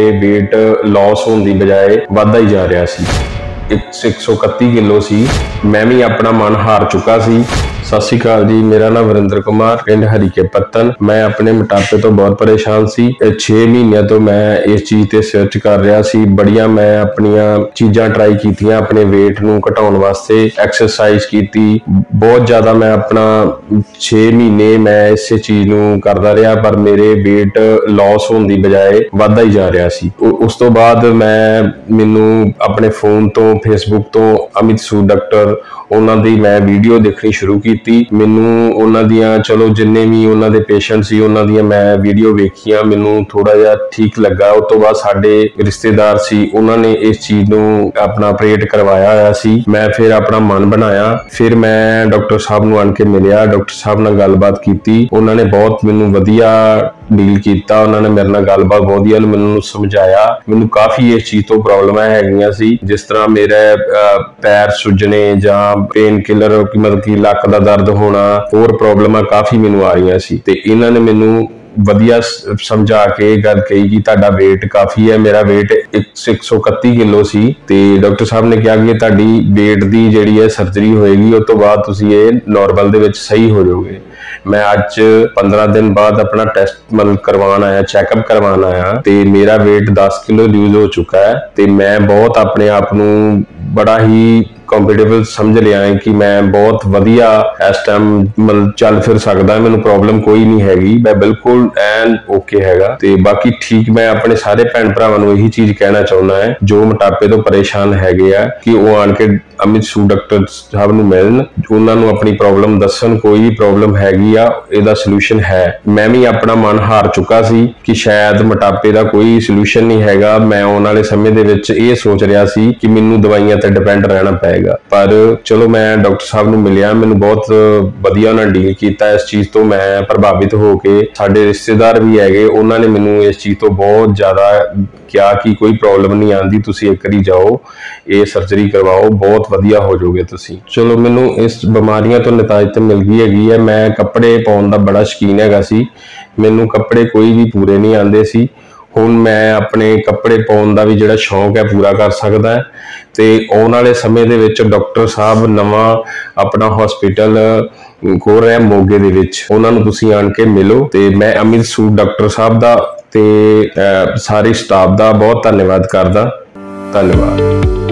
Weight loss होने की बजाय वाधा ही जा रहा सी। 131 किलो सी। मैं भी अपना मन हार चुका सी। सत श्री अकाल जी, मेरा नाम वरिंदर कुमार, पिंड हरीके पत्तन। मैं अपने मोटापे तो बहुत परेशान सी। 6 महीने तो मैं इस चीज ते सर्च कर रहा सी। बड़िया मैं अपनिया चीजा ट्राई कीतियां अपने वेट नू घटाउण वास्ते, एक्सरसाइज कीती बहुत ज्यादा। मैं अपना 6 महीने मैं इस चीज नू करदा रहा, पर मेरे वेट लॉस होने की बजाय वाधा ही जा रहा सी। उस तो बाद मैं मैनू अपने फोन तो फेसबुक तो अमित सूद डॉक्टर उन्हां दी मैं वीडियो देखनी शुरू की। ਮੈਨੂੰ ਉਹਨਾਂ ਦੀਆਂ ਚਲੋ ਜਿੰਨੇ ਵੀ ਉਹਨਾਂ ਦੇ ਪੇਸ਼ੈਂਟ ਸੀ ਉਹਨਾਂ ਦੀਆਂ ਮੈਂ ਵੀਡੀਓ ਵੇਖੀਆਂ, ਮੈਨੂੰ ਥੋੜਾ ਜਿਹਾ ਠੀਕ ਲੱਗਾ। ਉਸ ਤੋਂ ਬਾਅਦ ਸਾਡੇ ਰਿਸ਼ਤੇਦਾਰ ਸੀ, ਉਹਨਾਂ ਨੇ ਇਸ ਚੀਜ਼ ਨੂੰ ਆਪਣਾ ਆਪਰੇਟ ਕਰਵਾਇਆ ਹੋਇਆ ਸੀ। ਮੈਂ ਫਿਰ ਆਪਣਾ ਮਨ ਬਣਾਇਆ, ਫਿਰ ਮੈਂ ਡਾਕਟਰ ਸਾਹਿਬ ਨੂੰ ਆਣ ਕੇ ਮਿਲਿਆ, ਡਾਕਟਰ ਸਾਹਿਬ ਨਾਲ ਗੱਲਬਾਤ ਕੀਤੀ। ਉਹਨਾਂ ਨੇ ਬਹੁਤ ਮੈਨੂੰ ਵਧੀਆ ਡੀਲ ਕੀਤਾ, ਉਹਨਾਂ ਨੇ ਮੇਰੇ ਨਾਲ ਗੱਲਬਾਤ ਵਧੀਆ ਮੈਨੂੰ ਸਮਝਾਇਆ। ਮੈਨੂੰ ਕਾਫੀ ਇਸ ਚੀਜ਼ ਤੋਂ ਪ੍ਰੋਬਲਮਾਂ ਹੈਗੀਆਂ ਸੀ, ਜਿਸ ਤਰ੍ਹਾਂ ਮੇਰੇ ਪੈਰ ਸੁੱਜਣੇ ਜਾਂ ਪੇਨ ਕਿਲਰ ਮਤਲਬ ਕਿ ਲੱਕ ਦਾ दर्द होना और प्रॉब्लम काफी मैनू आ रही सी। ते इन्हां ने मैनू वधिया समझा के गल कही कि तुहाडा वेट काफ़ी है। मेरा वेट 131 किलो सी। ते डॉक्टर साहब ने कहा कि तुहाडी वेट दी जिहड़ी है सर्जरी होएगी, उस तो बाद तुसीं इह नॉर्मल दे विच सही हो जाओगे। मैं आज 15 दिन बाद अपना टेस्ट मतलब करवाना आया, चैकअप करवाना आया। ते मेरा वेट 10 किलो लूज हो चुका है। ते मैं बहुत अपने आप नू बड़ा ही ਕੰਫਰਟੇਬਲ ਸਮਝ ਲਿਆ ਹੈ ਕਿ ਮੈਂ ਬਹੁਤ ਵਧੀਆ ਇਸ ਟਾਈਮ ਮਤਲਬ ਚੱਲ ਫਿਰ ਸਕਦਾ, ਮੈਨੂੰ ਪ੍ਰੋਬਲਮ ਕੋਈ ਨਹੀਂ ਹੈਗੀ, ਮੈਂ ਬਿਲਕੁਲ ਐਨ ਓਕੇ ਹੈਗਾ। ਤੇ ਬਾਕੀ ਠੀਕ ਮੈਂ ਆਪਣੇ ਸਾਰੇ ਭੈਣ ਭਰਾਵਾਂ ਨੂੰ ਇਹੀ ਚੀਜ਼ ਕਹਿਣਾ ਚਾਹੁੰਦਾ ਹੈ ਜੋ ਮੋਟਾਪੇ ਤੋਂ ਪਰੇਸ਼ਾਨ ਹੈਗੇ ਆ ਕਿ ਉਹ ਆਣ ਕੇ ਅਮਿਤ ਸੂ ਡਾਕਟਰ ਸਾਹਿਬ ਨੂੰ ਮਿਲਣ, ਉਹਨਾਂ ਨੂੰ ਆਪਣੀ ਪ੍ਰੋਬਲਮ ਦੱਸਣ, ਕੋਈ ਵੀ ਪ੍ਰੋਬਲਮ ਹੈਗੀ ਆ ਇਹਦਾ ਸੋਲੂਸ਼ਨ ਹੈ। ਮੈਂ ਵੀ ਆਪਣਾ ਮਨ ਹਾਰ ਚੁੱਕਾ ਸੀ ਕਿ ਸ਼ਾਇਦ ਮੋਟਾਪੇ ਦਾ ਕੋਈ ਸੋਲੂਸ਼ਨ ਨਹੀਂ ਹੈਗਾ। ਮੈਂ ਆਉਣ ਵਾਲੇ ਸਮੇਂ ਦੇ ਵਿੱਚ ਇਹ ਸੋਚ ਰਿਹਾ ਸੀ ਕਿ ਮੈਨੂੰ ਦਵਾਈਆਂ ਤੇ ਡਿਪੈਂਡ ਰਹਿਣਾ ਪਏਗਾ, ਪਰ ਚਲੋ ਮੈਂ ਡਾਕਟਰ ਸਾਹਿਬ ਨੂੰ ਮਿਲਿਆ, ਮੈਨੂੰ ਬਹੁਤ ਵਧੀਆ ਉਹਨਾਂ ਡੀਲ ਕੀਤਾ। ਇਸ ਚੀਜ਼ ਤੋਂ ਮੈਂ ਪ੍ਰਭਾਵਿਤ ਹੋ ਕੇ ਸਾਡੇ ਰਿਸ਼ਤੇਦਾਰ ਵੀ ਹੈਗੇ, ਉਹਨਾਂ ਨੇ ਮੈਨੂੰ ਇਸ ਚੀਜ਼ ਤੋਂ ਬਹੁਤ ਜ਼ਿਆਦਾ ਕਿਹਾ ਕਿ ਕੋਈ ਪ੍ਰੋਬਲਮ ਨਹੀਂ ਆਉਂਦੀ, ਤੁਸੀਂ ਇੱਕ ਵਾਰੀ ਜਾਓ ਇਹ ਸਰਜਰੀ ਕਰਵਾਓ, ਬਹੁਤ ਵਧੀਆ ਹੋ ਜਾਓਗੇ ਤੁਸੀਂ। ਚਲੋ ਮੈਨੂੰ ਇਸ ਬਿਮਾਰੀਆਂ ਤੋਂ ਨਿਜਾਤ ਤਾਂ ਮਿਲ ਗਈ ਹੈਗੀ ਹੈ। ਮੈਂ ਕੱਪੜੇ ਪਾਉਣ ਦਾ ਬੜਾ ਸ਼ੌਕੀਨ ਹੈਗਾ ਸੀ, ਮੈਨੂੰ ਕੱਪੜੇ ਕੋਈ ਵੀ ਪੂਰੇ ਨਹੀਂ ਆਉਂਦੇ ਸੀ। ਹੁਣ ਮੈਂ ਆਪਣੇ ਕੱਪੜੇ ਪਾਉਣ ਦਾ ਵੀ ਜਿਹੜਾ ਸ਼ੌਂਕ ਹੈ ਪੂਰਾ ਕਰ ਸਕਦਾ। ਤੇ ਆਉਣ ਵਾਲੇ ਸਮੇਂ ਦੇ ਵਿੱਚ ਡਾਕਟਰ ਸਾਹਿਬ ਨਵਾਂ ਆਪਣਾ ਹਸਪੀਟਲ ਖੋਲ ਰਿਹਾ ਮੋਗੇ ਦੇ ਵਿੱਚ, ਉਹਨਾਂ ਨੂੰ ਤੁਸੀਂ ਆਣ ਕੇ ਮਿਲੋ। ਤੇ ਮੈਂ ਅਮਿਤ ਸੂਦ ਡਾਕਟਰ ਸਾਹਿਬ ਦਾ ਤੇ ਸਾਰੇ ਸਟਾਫ ਦਾ ਬਹੁਤ ਧੰਨਵਾਦ ਕਰਦਾ। ਧੰਨਵਾਦ।